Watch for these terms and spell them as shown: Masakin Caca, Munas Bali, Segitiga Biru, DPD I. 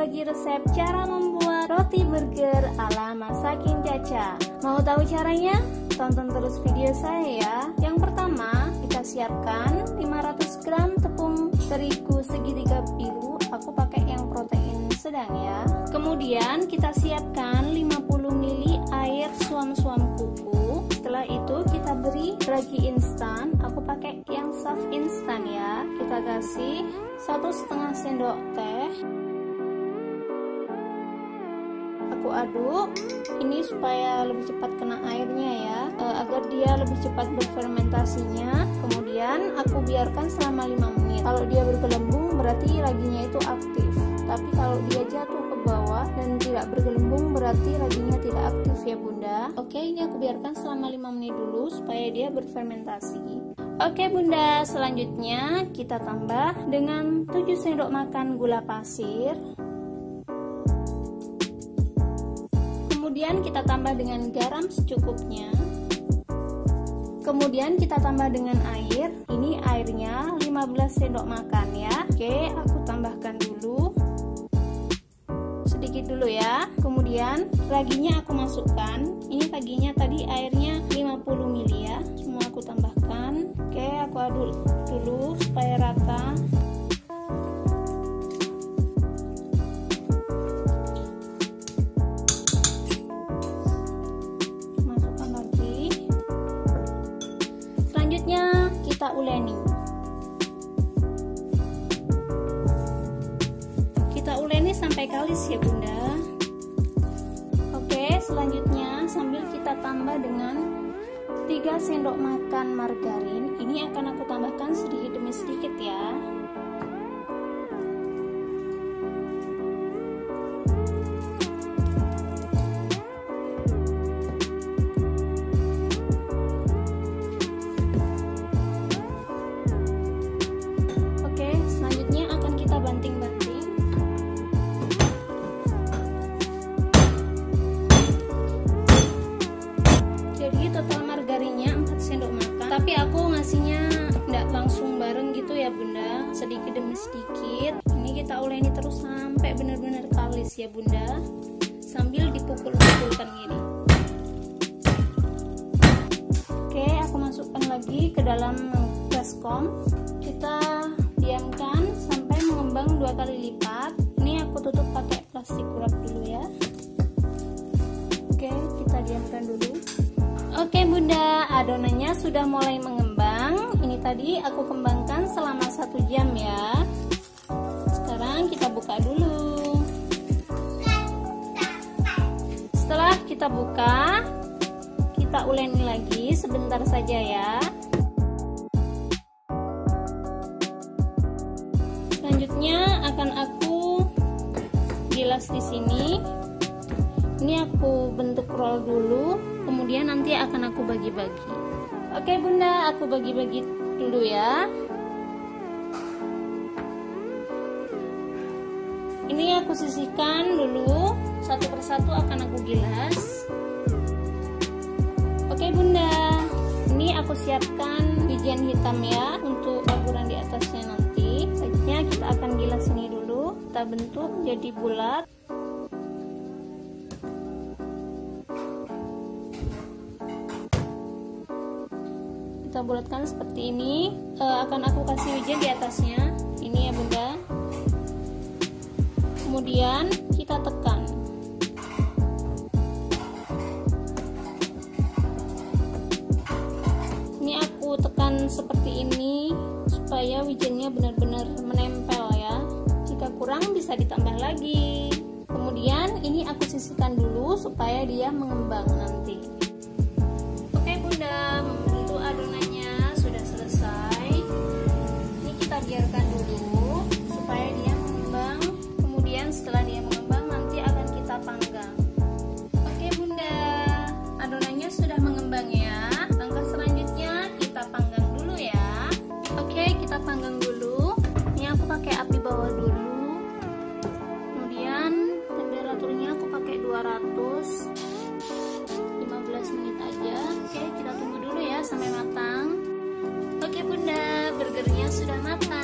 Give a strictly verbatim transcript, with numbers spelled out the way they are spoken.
berbagi resep cara membuat roti burger ala Masakin Caca. Mau tahu caranya? Tonton terus video saya ya. Yang pertama, kita siapkan lima ratus gram tepung terigu segitiga biru. Aku pakai yang protein sedang ya. Kemudian kita siapkan lima puluh mililiter air suam-suam kuku. Setelah itu kita beri ragi instan. Aku pakai yang soft instan ya. Kita kasih satu setengah sendok teh. Aku aduk ini supaya lebih cepat kena airnya ya, agar dia lebih cepat berfermentasinya. Kemudian aku biarkan selama lima menit. Kalau dia bergelembung berarti raginya itu aktif, tapi kalau dia jatuh ke bawah dan tidak bergelembung berarti raginya tidak aktif ya bunda. Oke, ini aku biarkan selama lima menit dulu supaya dia berfermentasi. Oke bunda, selanjutnya kita tambah dengan tujuh sendok makan gula pasir. Kemudian kita tambah dengan garam secukupnya. Kemudian kita tambah dengan air. Ini airnya lima belas sendok makan ya. Oke, aku tambahkan dulu sedikit dulu ya. Kemudian raginya aku masukkan. Ini raginya tadi airnya lima puluh mililiter ya. Semua aku tambahkan. Oke, aku aduk dulu supaya rata. Masukkan lagi. Selanjutnya kita uleni. Kita uleni sampai kalis ya bunda. Oke, selanjutnya sambil kita tambah dengan tiga sendok makan margarin. Ini akan aku tambahkan sedikit demi sedikit ya. Oke, selanjutnya akan kita banting-banting. Jadi total margarinnya empat sendok makan, tapi aku ngasihnya tidak langsung bareng gitu ya bunda, sedikit demi sedikit. Ini kita uleni terus sampai benar-benar kalis ya bunda, sambil dipukul-pukulkan gini. Oke, aku masukkan lagi ke dalam baskom. Kita diamkan sampai mengembang dua kali lipat. Ini aku tutup pakai plastik wrap dulu ya. Oke, kita diamkan dulu. Oke bunda, adonannya sudah mulai mengembang. Ini tadi aku kembangkan selama satu jam ya. Sekarang kita buka dulu. Setelah kita buka, kita uleni lagi sebentar saja ya. Selanjutnya akan aku bilas di sini. Ini aku bentuk roll dulu, kemudian nanti akan aku bagi-bagi. Oke bunda, aku bagi-bagi dulu ya. Ini aku sisihkan dulu, satu persatu akan aku gilas. Oke bunda, ini aku siapkan bijian hitam ya untuk taburan di atasnya nanti. Selanjutnya kita akan gilas ini dulu, kita bentuk jadi bulat. Kita bulatkan seperti ini. E, akan aku kasih wijen di atasnya ini ya bunda. Kemudian kita tekan. Ini aku tekan seperti ini supaya wijennya benar-benar menempel ya. Jika kurang bisa ditambah lagi. Kemudian ini aku sisihkan dulu supaya dia mengembang nanti. Oke bunda, adonannya sudah selesai. Ini kita biarkan dulu supaya dia mengembang. Kemudian setelah dia mengembang nanti akan kita panggang. Oke bunda, adonannya sudah mengembang ya. Langkah selanjutnya kita panggang dulu ya. Oke, kita panggang dulu. Ini aku pakai api bawah dulu. Kemudian temperaturnya aku pakai dua ratus. lima belas menit aja. Oke, kita tunggu dulu ya sampai matang. Oke bunda, burgernya sudah matang.